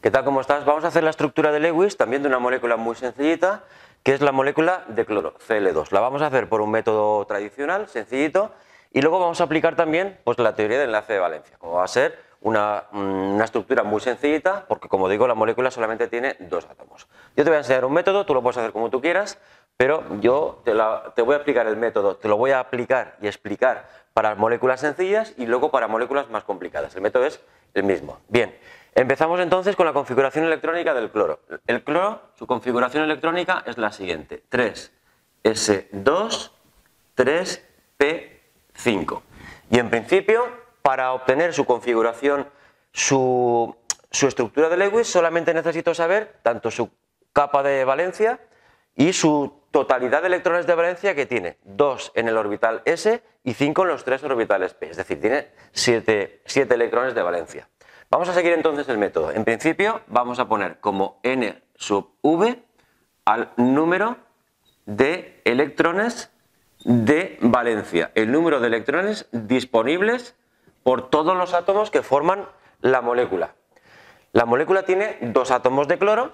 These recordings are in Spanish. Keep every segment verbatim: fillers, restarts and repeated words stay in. ¿Qué tal? ¿Cómo estás? Vamos a hacer la estructura de Lewis también de una molécula muy sencillita, que es la molécula de cloro, C L dos. La vamos a hacer por un método tradicional, sencillito, y luego vamos a aplicar también pues, la teoría del enlace de Valencia, como va a ser una, una estructura muy sencillita, porque como digo, la molécula solamente tiene dos átomos. Yo te voy a enseñar un método, tú lo puedes hacer como tú quieras, pero yo te, la, te voy a explicar el método, te lo voy a aplicar y explicar para moléculas sencillas y luego para moléculas más complicadas. El método es el mismo. Bien, empezamos entonces con la configuración electrónica del cloro. El cloro, su configuración electrónica es la siguiente: tres S dos, tres P cinco. Y en principio, para obtener su configuración, su, su estructura de Lewis, solamente necesito saber tanto su capa de valencia y su totalidad de electrones de valencia, que tiene dos en el orbital S y cinco en los tres orbitales P, es decir, tiene siete electrones de valencia. Vamos a seguir entonces el método. En principio vamos a poner como N sub V al número de electrones de valencia, el número de electrones disponibles por todos los átomos que forman la molécula. La molécula tiene dos átomos de cloro,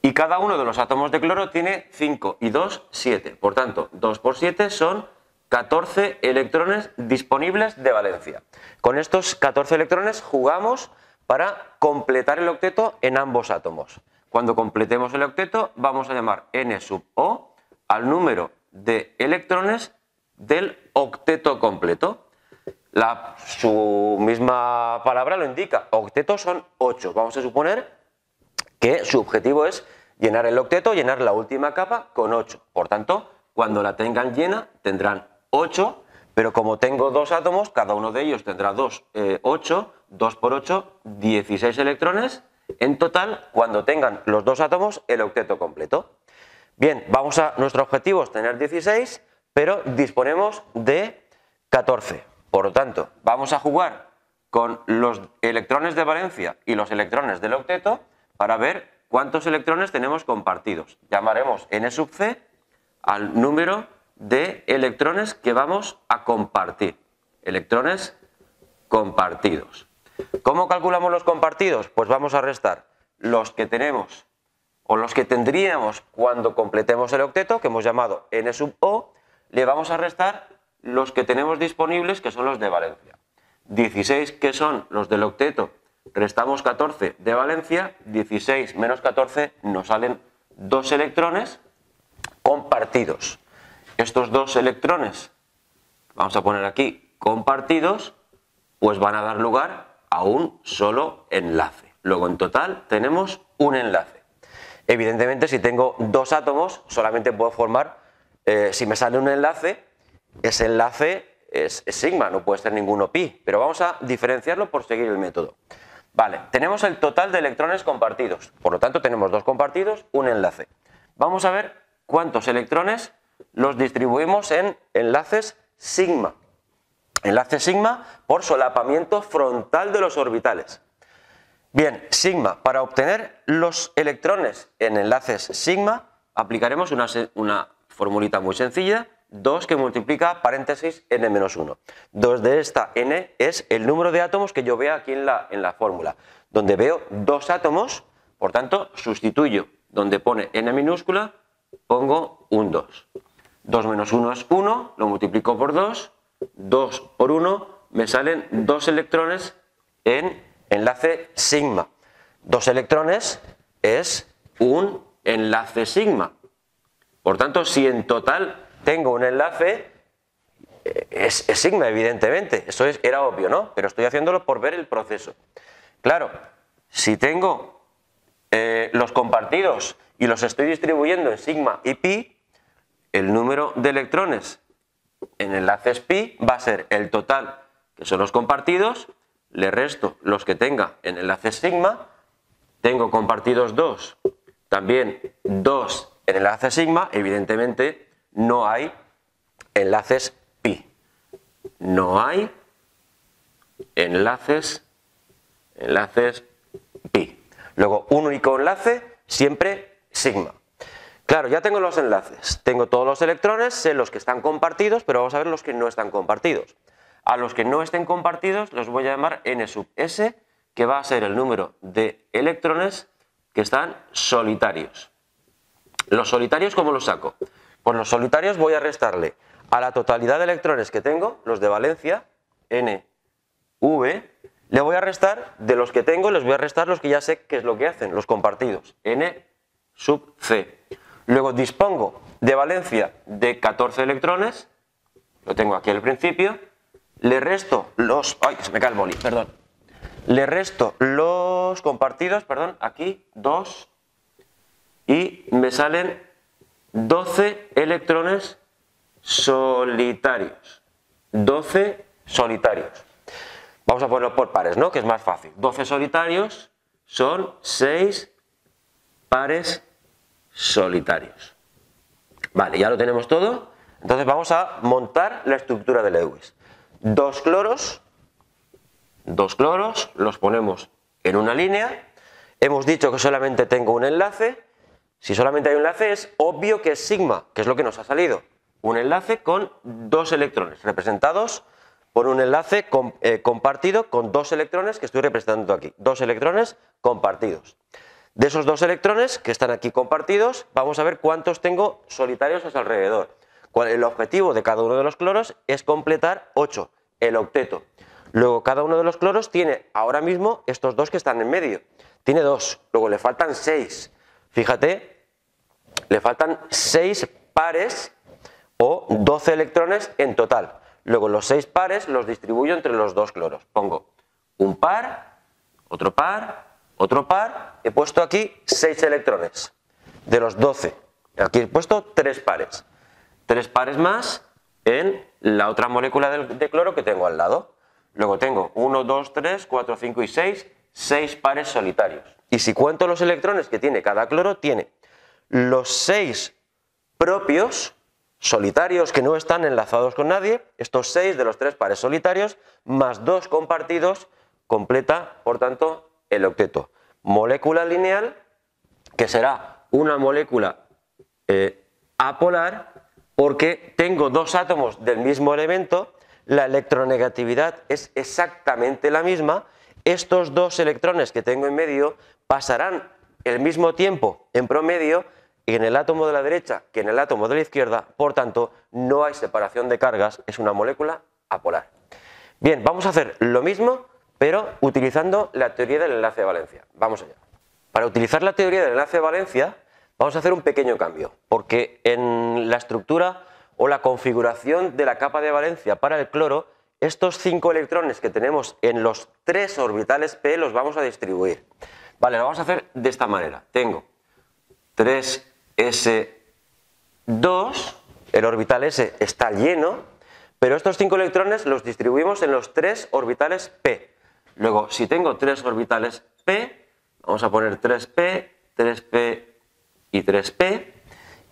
y cada uno de los átomos de cloro tiene cinco y dos, siete. Por tanto, dos por siete son catorce electrones disponibles de valencia. Con estos catorce electrones jugamos para completar el octeto en ambos átomos. Cuando completemos el octeto vamos a llamar N sub O al número de electrones del octeto completo. La, su misma palabra lo indica, octeto son ocho. Vamos a suponer que su objetivo es llenar el octeto, llenar la última capa con ocho. Por tanto, cuando la tengan llena tendrán ocho, pero como tengo dos átomos, cada uno de ellos tendrá dos, ocho, dos por ocho, dieciséis electrones. En total, cuando tengan los dos átomos, el octeto completo. Bien, vamos a, nuestro objetivo es tener dieciséis, pero disponemos de catorce. Por lo tanto, vamos a jugar con los electrones de valencia y los electrones del octeto, para ver cuántos electrones tenemos compartidos. Llamaremos N sub C al número de electrones que vamos a compartir. Electrones compartidos. ¿Cómo calculamos los compartidos? Pues vamos a restar los que tenemos o los que tendríamos cuando completemos el octeto, que hemos llamado N sub O, le vamos a restar los que tenemos disponibles, que son los de valencia. dieciséis, que son los del octeto, restamos catorce de valencia, dieciséis menos catorce nos salen dos electrones compartidos. Estos dos electrones, vamos a poner aquí compartidos, pues van a dar lugar a un solo enlace. Luego en total tenemos un enlace. Evidentemente, si tengo dos átomos solamente puedo formar, eh, si me sale un enlace, ese enlace es, es sigma, no puede ser ninguno pi, pero vamos a diferenciarlo por seguir el método. Vale, tenemos el total de electrones compartidos, por lo tanto tenemos dos compartidos, un enlace. Vamos a ver cuántos electrones los distribuimos en enlaces sigma. Enlace sigma por solapamiento frontal de los orbitales. Bien, sigma, para obtener los electrones en enlaces sigma aplicaremos una, una formulita muy sencilla. dos que multiplica paréntesis n menos uno. dos de esta n es el número de átomos que yo veo aquí en la, en la fórmula. Donde veo dos átomos, por tanto sustituyo. Donde pone n minúscula, pongo un dos. dos menos uno es uno, lo multiplico por dos. dos por uno me salen dos electrones en enlace sigma. dos electrones es un enlace sigma. Por tanto, si en total tengo un enlace, es, es sigma evidentemente, eso es, era obvio, ¿no? Pero estoy haciéndolo por ver el proceso. Claro, si tengo eh, los compartidos y los estoy distribuyendo en sigma y pi, el número de electrones en enlaces pi va a ser el total, que son los compartidos, le resto los que tenga en enlaces sigma, tengo compartidos dos, también dos en enlaces sigma, evidentemente no hay enlaces pi. No hay enlaces, enlaces pi. Luego, un único enlace, siempre sigma. Claro, ya tengo los enlaces. Tengo todos los electrones, sé los que están compartidos, pero vamos a ver los que no están compartidos. A los que no estén compartidos los voy a llamar N sub S, que va a ser el número de electrones que están solitarios. ¿Los solitarios cómo los saco? Pues los solitarios voy a restarle a la totalidad de electrones que tengo, los de Valencia, N V, le voy a restar de los que tengo, les voy a restar los que ya sé qué es lo que hacen, los compartidos, N sub C. Luego dispongo de Valencia de catorce electrones, lo tengo aquí al principio, le resto los... ¡Ay, que se me cae el boli! Perdón. Le resto los compartidos, perdón, aquí, dos, y me salen doce electrones solitarios. doce solitarios. Vamos a ponerlo por pares, ¿no? Que es más fácil. doce solitarios son seis pares solitarios. Vale, ya lo tenemos todo. Entonces vamos a montar la estructura de Lewis. Dos cloros, dos cloros, los ponemos en una línea. Hemos dicho que solamente tengo un enlace. Si solamente hay un enlace, es obvio que es sigma, que es lo que nos ha salido. Un enlace con dos electrones, representados por un enlace com, eh, compartido con dos electrones que estoy representando aquí. Dos electrones compartidos. De esos dos electrones que están aquí compartidos, vamos a ver cuántos tengo solitarios a su alrededor. El objetivo de cada uno de los cloros es completar ocho, el octeto. Luego cada uno de los cloros tiene ahora mismo estos dos que están en medio. Tiene dos, luego le faltan seis. Fíjate, le faltan seis pares o doce electrones en total. Luego los seis pares los distribuyo entre los dos cloros. Pongo un par, otro par, otro par. He puesto aquí seis electrones de los doce. Aquí he puesto tres pares. Tres pares más en la otra molécula de cloro que tengo al lado. Luego tengo uno, dos, tres, cuatro, cinco y seis, seis pares solitarios. Y si cuento los electrones que tiene cada cloro, tiene los seis propios solitarios que no están enlazados con nadie, estos seis de los tres pares solitarios, más dos compartidos, completa, por tanto, el octeto. Molécula lineal, que será una molécula eh, apolar, porque tengo dos átomos del mismo elemento, la electronegatividad es exactamente la misma, estos dos electrones que tengo en medio pasarán el mismo tiempo en promedio en el átomo de la derecha que en el átomo de la izquierda, por tanto no hay separación de cargas, es una molécula apolar. Bien, vamos a hacer lo mismo, pero utilizando la teoría del enlace de Valencia. Vamos allá. Para utilizar la teoría del enlace de Valencia, vamos a hacer un pequeño cambio, porque en la estructura o la configuración de la capa de valencia para el cloro, estos cinco electrones que tenemos en los tres orbitales P los vamos a distribuir. Vale, lo vamos a hacer de esta manera. Tengo tres S dos, el orbital S está lleno, pero estos cinco electrones los distribuimos en los tres orbitales P. Luego, si tengo tres orbitales P, vamos a poner tres P, tres P y tres P,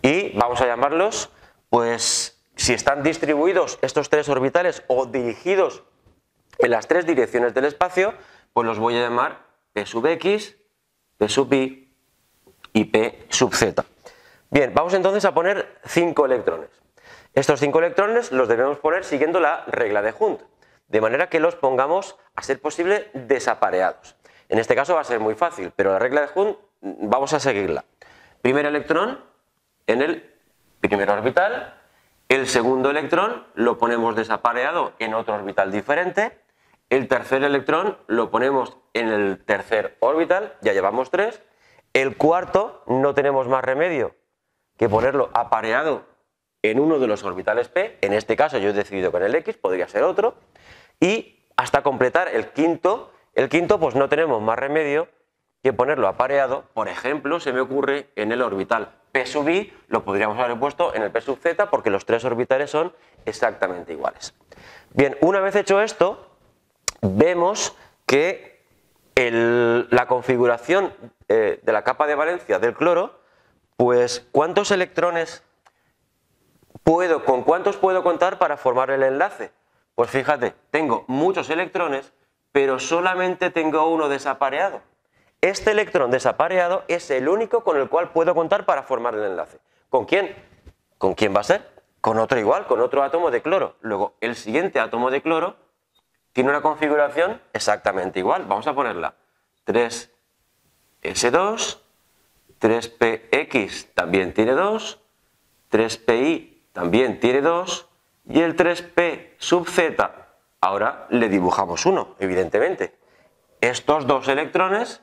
y vamos a llamarlos, pues si están distribuidos estos tres orbitales o dirigidos en las tres direcciones del espacio, pues los voy a llamar P sub X, P sub Y y P sub Z. Bien, vamos entonces a poner cinco electrones. Estos cinco electrones los debemos poner siguiendo la regla de Hund, de manera que los pongamos, a ser posible, desapareados. En este caso va a ser muy fácil, pero la regla de Hund vamos a seguirla. Primer electrón en el primer orbital, el segundo electrón lo ponemos desapareado en otro orbital diferente, el tercer electrón lo ponemos en el tercer orbital, ya llevamos tres, el cuarto no tenemos más remedio que ponerlo apareado en uno de los orbitales P, en este caso yo he decidido con el X, podría ser otro, y hasta completar el quinto, el quinto pues no tenemos más remedio que ponerlo apareado, por ejemplo, se me ocurre en el orbital P sub I, lo podríamos haber puesto en el P sub Z porque los tres orbitales son exactamente iguales. Bien, una vez hecho esto, vemos que el, la configuración eh, de la capa de valencia del cloro, pues cuántos electrones puedo, con cuántos puedo contar para formar el enlace. Pues fíjate, tengo muchos electrones, pero solamente tengo uno desapareado. Este electrón desapareado es el único con el cual puedo contar para formar el enlace. ¿Con quién? ¿Con quién va a ser? Con otro igual, con otro átomo de cloro. Luego, el siguiente átomo de cloro tiene una configuración exactamente igual. Vamos a ponerla. tres S dos, tres P X también tiene dos, tres P Y también tiene dos y el tres P sub Z. Ahora le dibujamos uno, evidentemente. Estos dos electrones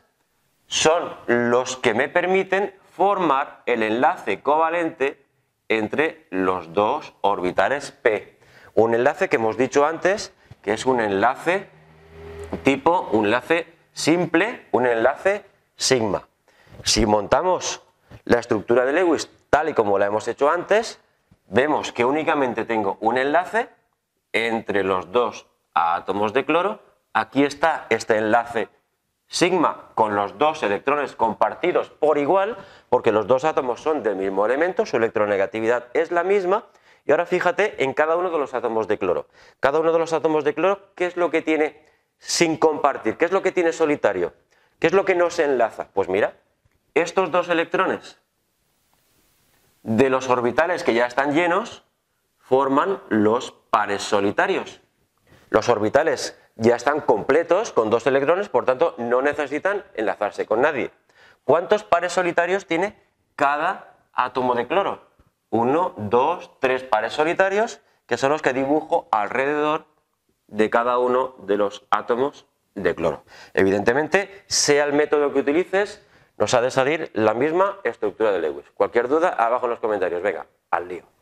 son los que me permiten formar el enlace covalente entre los dos orbitales P. Un enlace que hemos dicho antes que es un enlace tipo, un enlace simple, un enlace sigma. Si montamos la estructura de Lewis tal y como la hemos hecho antes, vemos que únicamente tengo un enlace entre los dos átomos de cloro. Aquí está este enlace sigma con los dos electrones compartidos por igual, porque los dos átomos son del mismo elemento, su electronegatividad es la misma. Y ahora fíjate en cada uno de los átomos de cloro. Cada uno de los átomos de cloro, ¿qué es lo que tiene sin compartir? ¿Qué es lo que tiene solitario? ¿Qué es lo que no se enlaza? Pues mira, estos dos electrones de los orbitales que ya están llenos forman los pares solitarios. Los orbitales ya están completos con dos electrones, por tanto no necesitan enlazarse con nadie. ¿Cuántos pares solitarios tiene cada átomo de cloro? Uno, dos, tres pares solitarios, que son los que dibujo alrededor de cada uno de los átomos de cloro. Evidentemente, sea el método que utilices, nos ha de salir la misma estructura de Lewis. Cualquier duda, abajo en los comentarios. Venga, al lío.